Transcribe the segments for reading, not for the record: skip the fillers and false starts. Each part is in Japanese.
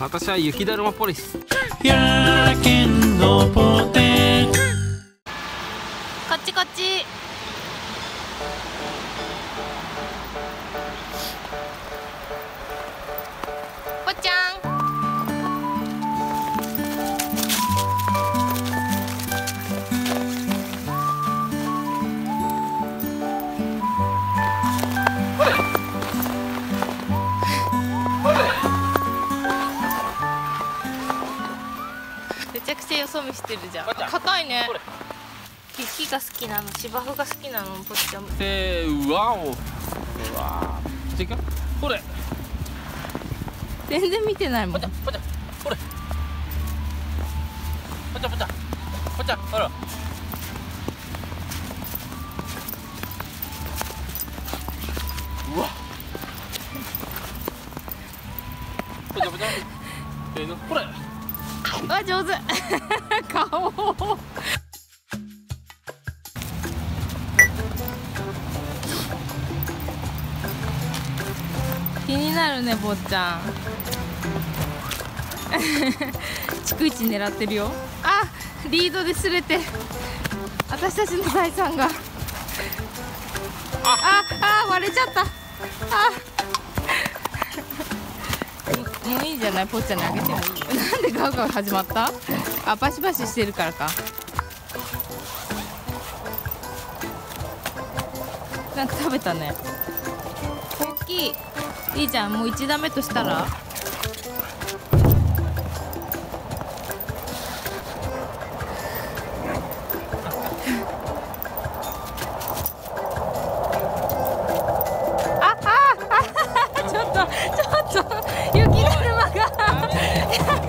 私は雪だるまポリス。やーけんのポテン。こっちこっち。ぽっちゃん。よそ見してるじゃん。硬いね。雪が好きなの、芝生が好きなの、ぽっちゃん。せーわお。うわー。じゃいくよ。ほれ。全然見てないもん。ぽっちゃん、ぽっちゃん、ほれ。ぽっちゃん、ぽっちゃん、ぽっちゃん、ほら。うわ。ぽちゃぽちゃ。せーの、ほれ。わ、上手。顔。気になるね、坊ちゃん。逐一狙ってるよ。あ、リードで擦れて。私たちの財産が。あ、割れちゃった。もういいじゃない、ぽっちゃんにあげてもいい。なんでガウガウ始まった？あ、バシバシしてるからか。なんか食べたね。大きい。いいじゃん、もう1打目としたら。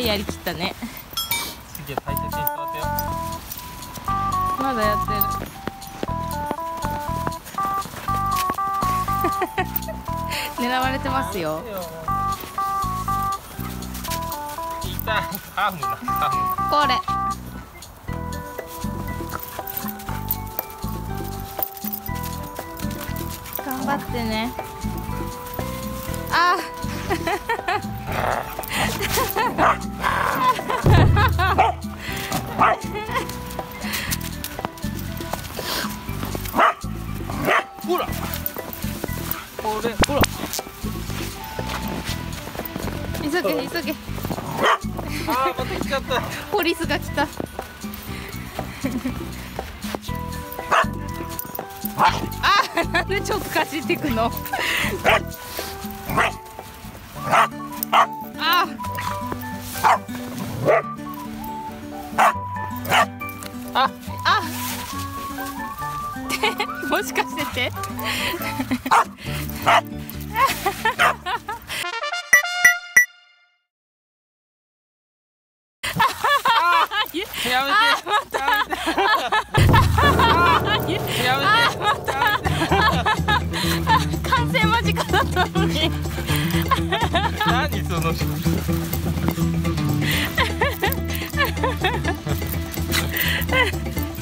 やりきったね。まだやってる。狙われてますよ。これ。頑張ってね。あ。ほら、これ、ほら。急げ、急げ。ああ、また来ちゃった。ポリスが来た。あ、なんでちょっとかじっていくの。もしかしててやめて、やめて。完成間近だったのに。何その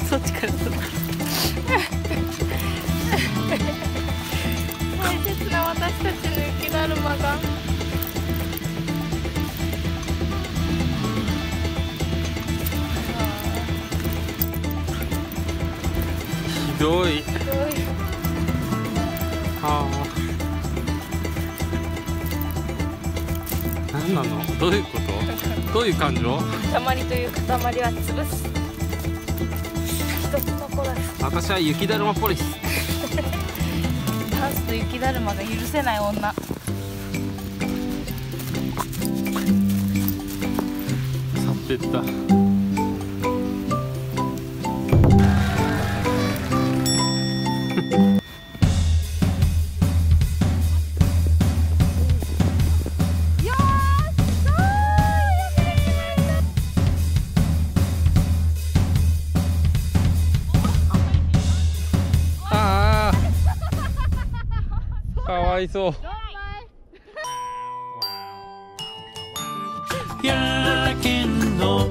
そっちから撮る。私たちの雪だるまが。ひどい。ひどい。ああ。何なの？どういうこと？どういう感情？塊という塊は潰す。一つ残らず。私は雪だるまポリス。ダンスと雪だるまが許せない女。去ってった。かわいそう。やけんの